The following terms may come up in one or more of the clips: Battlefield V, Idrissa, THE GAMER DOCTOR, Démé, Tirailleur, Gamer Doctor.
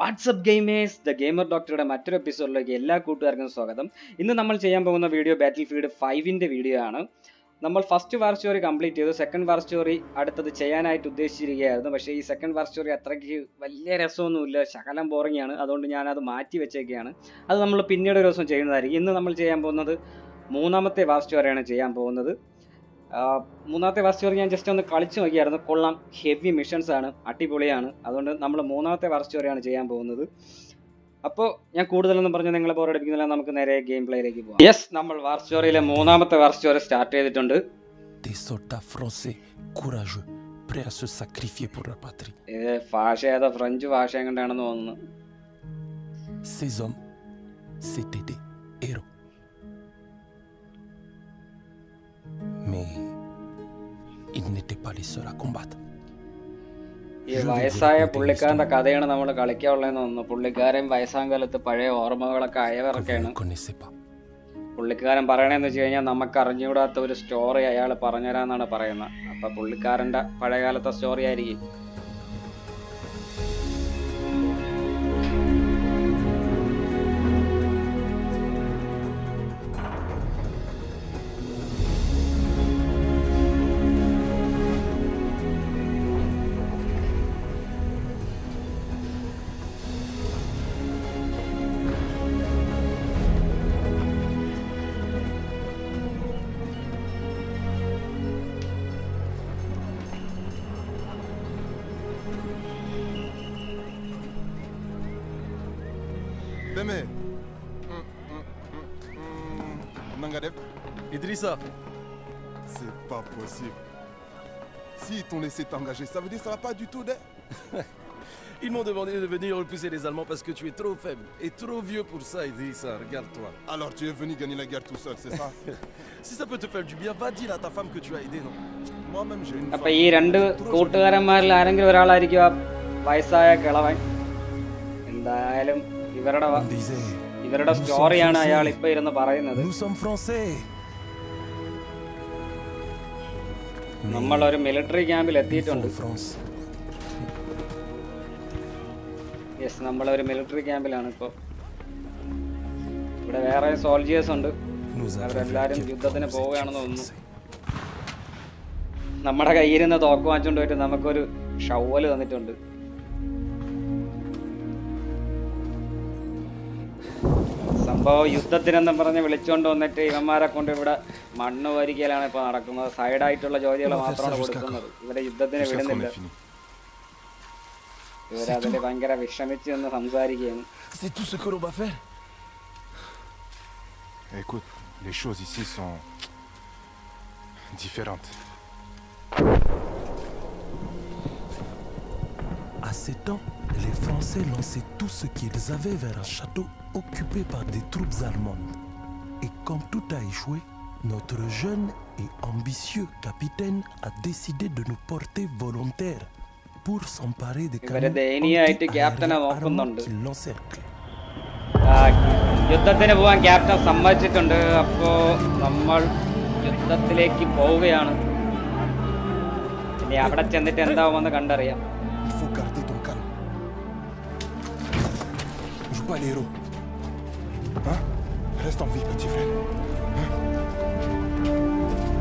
What's up gamers, the Gamer Doctor another episode like ella kootukarkum swagatham. Innu nammal cheyan poguna video Battlefield 5 inde video aanu. Nammal first war story complete chedu, second war story aduthathu cheyanayittu udheshirikkayirunnu. Pakshe ee second war story athrakku valliya rasavonnu illa, shakalam boring aanu. Adondu njan adu maati vechekkayanu. Adu nammal pinnide oru divasam cheyyunnathayi. Innu nammal cheyan pogunnathu moonamathe war story aanu cheyan pogunnathu. മൂന്നാമത്തെ വർഷം ഞാൻ just ഒന്ന് കളിച്ചു നോക്കിയായിരുന്നു. കൊള്ളാം, heavy missions ആണ്, അടിപൊളിയാണ്. അതുകൊണ്ട് നമ്മൾ മൂന്നാമത്തെ വർഷമാണ് ചെയ്യാൻ പോകുന്നത്. അപ്പോൾ ഞാൻ കൂടുതലൊന്നും പറഞ്ഞു നിങ്ങളെ ബോറടിപ്പിക്കുന്നില്ല, നമുക്ക് നേരെ ഗെയിം പ്ലേയിലേക്ക് പോകാം. യെസ്, നമ്മൾ വർഷയോറിലെ മൂന്നാമത്തെ വർഷം സ്റ്റാർട്ട് ചെയ്തിട്ടുണ്ട്. ഭാഷ ഏതാ? ഫ്രഞ്ച് ഭാഷ എങ്ങനെയാണെന്ന് തോന്നുന്നു. ഈ വയസ്സായ പുള്ളിക്കാരന്റെ കഥയാണ് നമ്മൾ കളിക്കാനുള്ളതെന്ന് തോന്നുന്നു. പുള്ളിക്കാരൻ വയസ്സാം കാലത്ത് പഴയ ഓർമ്മകളൊക്കെ അയവിറക്കാണ്. പുള്ളിക്കാരൻ പറയണെന്ന് വെച്ച് കഴിഞ്ഞാൽ നമുക്ക് അറിഞ്ഞുകൂടാത്ത ഒരു സ്റ്റോറി അയാൾ പറഞ്ഞുതരാന്നാണ് പറയുന്നത്. അപ്പൊ പുള്ളിക്കാരന്റെ പഴയകാലത്തെ സ്റ്റോറി ആയിരിക്കും. Idrissa, c'est pas possible. Si ils t'ont laissé t'engager, ça veut dire que ça va pas du tout, dé. Ils m'ont demandé de venir repousser les Allemands parce que tu es trop faible et trop vieux pour ça, Idrissa, regarde-toi. Alors tu es venu gagner la guerre tout seul, c'est ça? Si ça peut te faire du bien, va dire à ta femme que tu as aidé, non? Moi-même j'ai une femme. ഇവരുടെ സ്റ്റോറിയാണ് അയാൾ ഇപ്പൊ ഇരുന്ന് പറയുന്നത്. നമ്മളൊരു military ക്യാമ്പിൽ എത്തിയിട്ടുണ്ട്. Yes, നമ്മളൊരു മിലിറ്ററി ക്യാമ്പിലാണ് ഇപ്പൊ. ഇവിടെ വേറെ സോൾജിയേഴ്സ് ഉണ്ട്, അവരെല്ലാരും യുദ്ധത്തിന് പോവുകയാണെന്ന് തോന്നുന്നു. നമ്മുടെ കയ്യിരുന്ന് തോക്ക് വാങ്ങിച്ചോണ്ട് പോയിട്ട് നമുക്കൊരു ഷവ്വല് തന്നിട്ടുണ്ട്. സംഭവം യുദ്ധത്തിനെന്നും പറഞ്ഞ് വിളിച്ചോണ്ട് വന്നിട്ട് ഇവന്മാരെ കൊണ്ട് ഇവിടെ മണ്ണ് വരിക്കലാണ് ഇപ്പൊ നടക്കുന്നത്. സൈഡായിട്ടുള്ള ജോലികൾ മാത്രമാണ് കൊടുക്കുന്നത്, ഇവരെ യുദ്ധത്തിന് വിടുന്നില്ല. ഇവരതിന് ഭയങ്കര വിഷമിച്ച് എന്ന് സംസാരിക്കുകയാണ്. À ces temps, les Français lançaient tout ce qu'ils avaient vers un château occupé par des troupes allemandes. Et comme tout a échoué, notre jeune et ambitieux capitaine a décidé de nous porter volontaires pour s'emparer des canons anti-aériens qui l'encerclent. യുദ്ധത്തിന് പോകാൻ captain സമ്മതിച്ചിട്ടുണ്ട്. അപ്പോൾ നമ്മൾ യുദ്ധത്തിലേക്ക് പോവുകയാണ്. ഇനി അവിടെ ചെന്നിട്ട് എന്താവുമെന്ന് കണ്ടറിയാം. Pas les héros. Hein? Reste en vie, petit frère.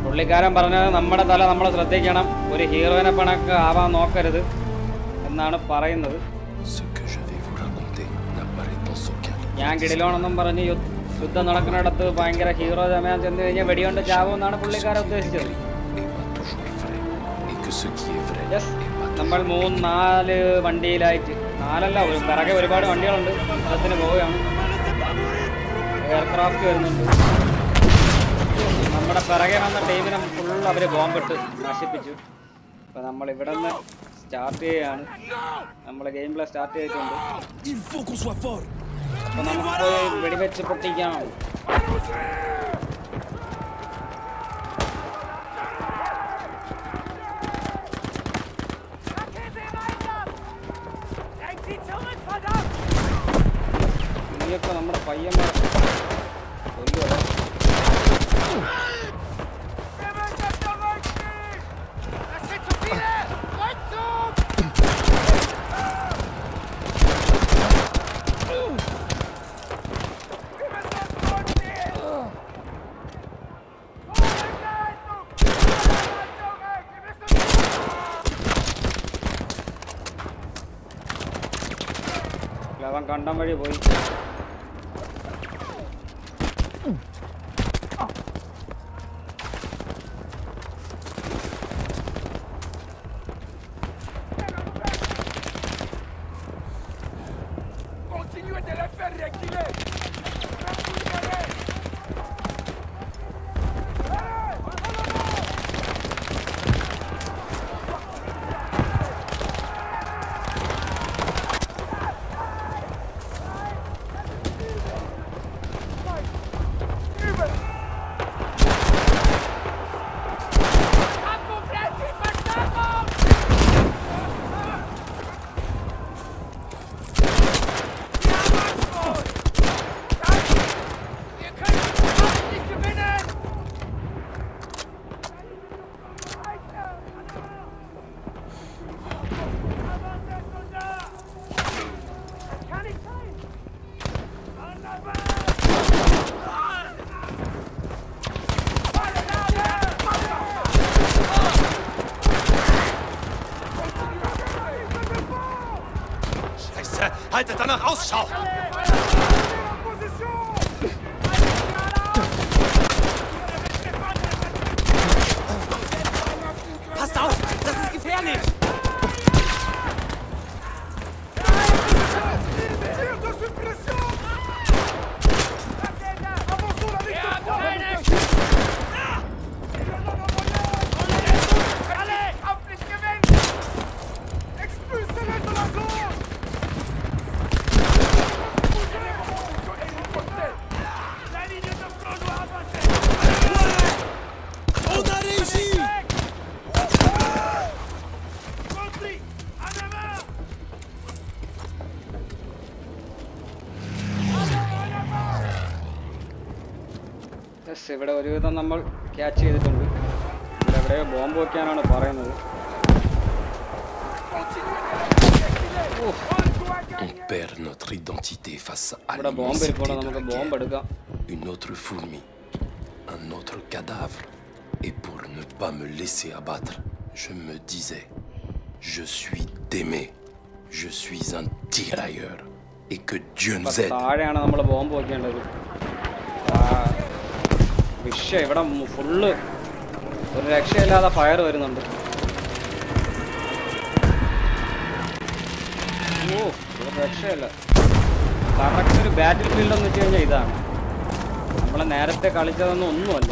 പുള്ളിക്കാരൻ പറഞ്ഞത് നമ്മുടെ തല നമ്മളെ ശ്രദ്ധിക്കണം, ഒരു ഹീറോയിനെ പണക്ക് ആവാൻ നോക്കരുത് എന്നാണ് പറയുന്നത്. ഞാൻ കിടിലോണെന്നും പറഞ്ഞ് യുദ്ധം നടക്കുന്നിടത്ത് ഭയങ്കര ഹീറോ ചമയാൻ ചെന്ന് കഴിഞ്ഞാൽ വെടികൊണ്ട് ചാവുമെന്നാണ് പുള്ളിക്കാരൻ ഉദ്ദേശിച്ചത്. നമ്മൾ 3-4 വണ്ടിയിലായിട്ട്, നാലല്ല പിറകെ ഒരുപാട് വണ്ടികളുണ്ട്, യുദ്ധത്തിന് പോവുകയാണ്. എയർക്രാഫ്റ്റ് വരുന്നുണ്ട്. നമ്മുടെ പിറകെ വന്ന ടീമിനെ ഫുൾ അവർ ബോംബിട്ട് നശിപ്പിച്ചു. അപ്പം നമ്മൾ ഇവിടെ നിന്ന് സ്റ്റാർട്ട് ചെയ്യുകയാണ്. നമ്മൾ ഗെയിം പ്ലേ സ്റ്റാർട്ട് ചെയ്തിട്ടുണ്ട്. അപ്പം നമുക്ക് വെടിവെച്ച് പൊട്ടിക്കാം. ഇനിയൊക്കെ നമ്മുടെ പയ്യന്മാർ Lawan kandam ready boy. Haltet danach Ausschau! Passt auf! Das ist gefährlich! ഇവിടെ ഒരു വിധം നമ്മൾ ക്യാച്ച് ചെയ്തിട്ടുണ്ട്. ഇവിടെ ബോംബ് വെക്കാനാണ് പറയുന്നത്. On perd notre identité face à la bombe. നമുക്ക് ബോംബ് എടുക്കാം. Une autre fourmi, un autre cadavre. Et pour ne pas me laisser abattre, je me disais, je suis Démé. Je suis un tirailleur et que Dieu nous aide. താഴെയാണ് നമ്മൾ bomb വെക്കേണ്ടത്. വിഷ ഇവിടെ full ഒരു രക്ഷയില്ലാതെ fire വരുന്നുണ്ട്. ഓ ഒരു രക്ഷയില്ല. Correct ഒരു ബാറ്റിൽ ഫീൽഡ് എന്ന് വെച്ച് കഴിഞ്ഞാൽ ഇതാണ്. നമ്മളെ നേരത്തെ കളിച്ചതൊന്നും ഒന്നുമല്ല.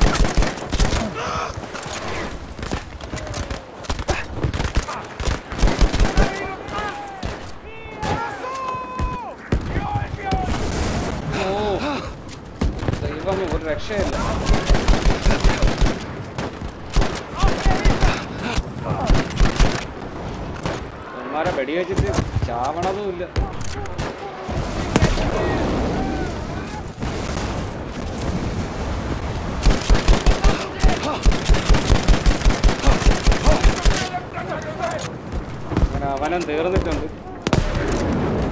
ഒന്നാരെ വെടി വെച്ചിട്ട് ചാവണതുമില്ല. അങ്ങനെ അവനം തീർന്നിട്ടുണ്ട്.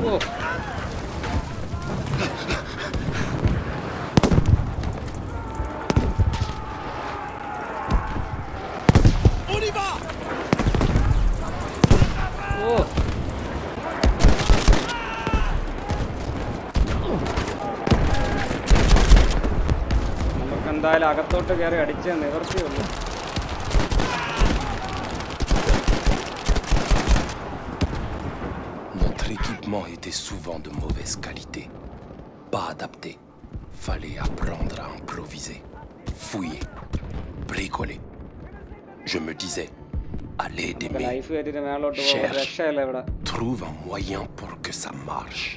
ഓ എന്തായാലും അകത്തോട്ട് കയറി അടിച്ച് നിവർത്തിയുള്ളൂ. Notre équipement était souvent de mauvaise qualité, pas adapté. Fallait apprendre à improviser, fouiller, bricoler. Je me disais, allez Démé, cherche, trouve un moyen pour que ça marche.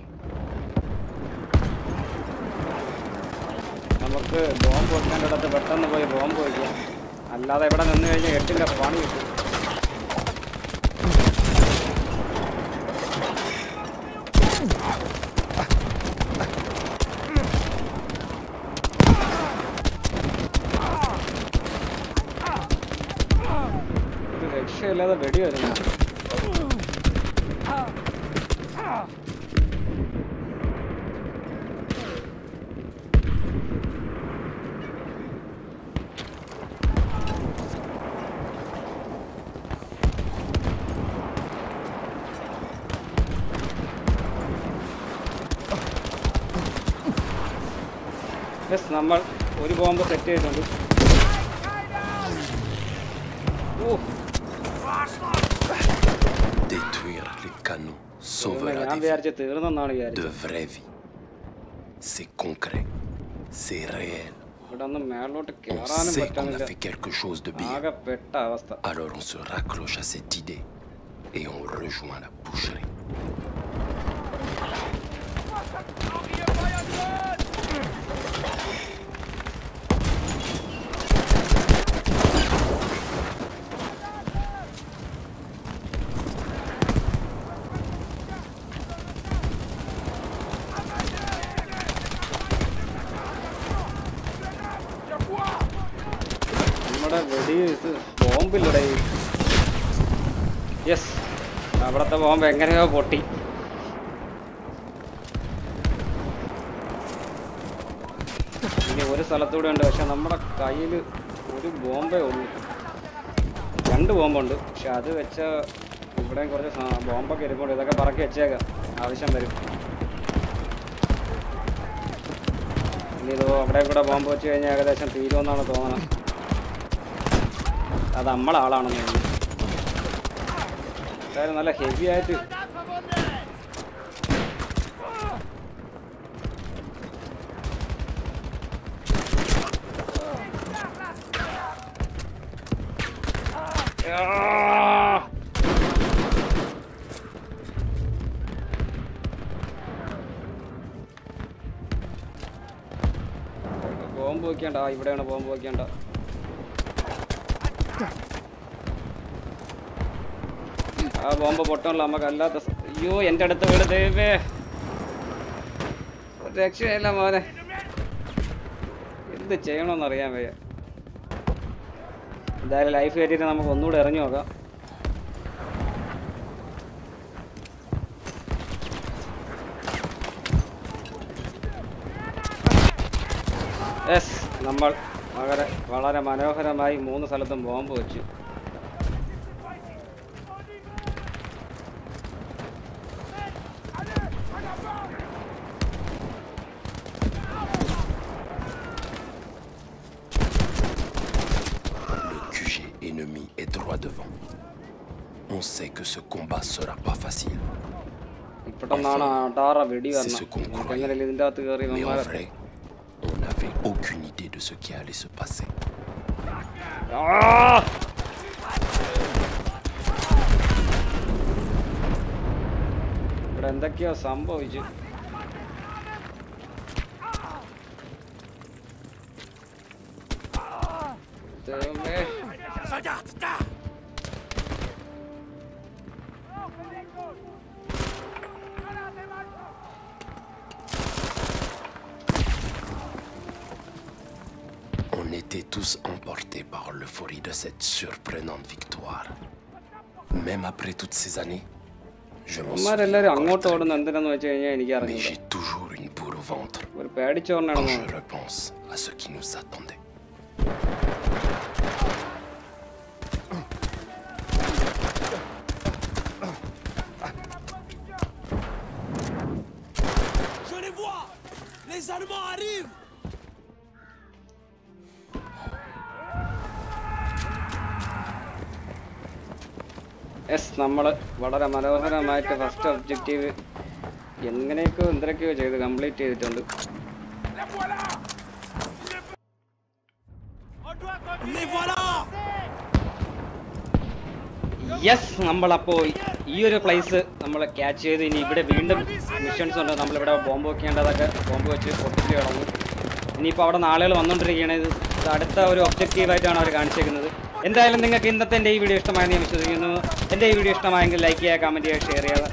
Yes, number. One bomb was set. Détruire les canons sauvera des vies. De vraie vie. C'est concret. C'est réel. On sait qu'on a fait quelque chose de bien. Alors on se raccroche à cette idée et on rejoint la boucherie. Yes, I'm going to go to the body. I don't know how heavy I do. I bomb a bottom Lamagala. You entered the world. They were actually the chain on the railway. Their life aided and I'm going to do yoga. Yes, number Valara Manohara, my moon saladam bomb. Ce combat sera pas facile. Enfin, c'est ce qu'on croyait. Mais en vrai, on n'avait aucune idée de ce qui allait se passer. Ah! Tous emportés par l'euphorie de cette surprenante victoire. Même après toutes ces années, je m'en souviens. Mais j'ai toujours une boule au ventre quand je repense à ce qui nous attendait. Je les vois! Les Allemands arrivent! Yes, Namada, what are Manohara might have first objective Yanganeko and Draco, the complete it on the Yes, Namalapo, you replace Namala catch it in the window missions on the number of bombo can other bombo chip for the ഇനിയിപ്പോൾ അവിടെ നാളുകൾ വന്നുകൊണ്ടിരിക്കുകയാണ്. ഇത് അടുത്ത ഒരു ഒബ്ജക്റ്റീവായിട്ടാണ് അവർ കാണിച്ചേക്കുന്നത്. എന്തായാലും നിങ്ങൾക്ക് ഇന്നത്തെ എൻ്റെ ഈ വീഡിയോ ഇഷ്ടമായെന്ന് ഞാൻ വിശ്വസിക്കുന്നു. എൻ്റെ ഈ വീഡിയോ ഇഷ്ടമായെങ്കിൽ ലൈക്ക് ചെയ്യുക, കമൻറ്റ് ചെയ്യുക, ഷെയർ ചെയ്യുക.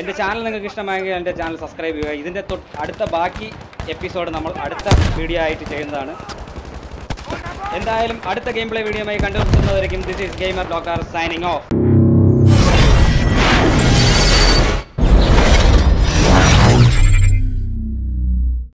എൻ്റെ ചാനൽ നിങ്ങൾക്ക് ഇഷ്ടമായെങ്കിൽ എൻ്റെ ചാനൽ സബ്സ്ക്രൈബ് ചെയ്യുക. ഇതിൻ്റെ അടുത്ത ബാക്കി എപ്പിസോഡ് നമ്മൾ അടുത്ത വീഡിയോ ആയിട്ട് ചെയ്യുന്നതാണ്. എന്തായാലും അടുത്ത ഗെയിം പ്ലേ വീഡിയോയുമായി കണ്ടുമുട്ടുന്നതായിരിക്കും. This is gamer doctor signing of.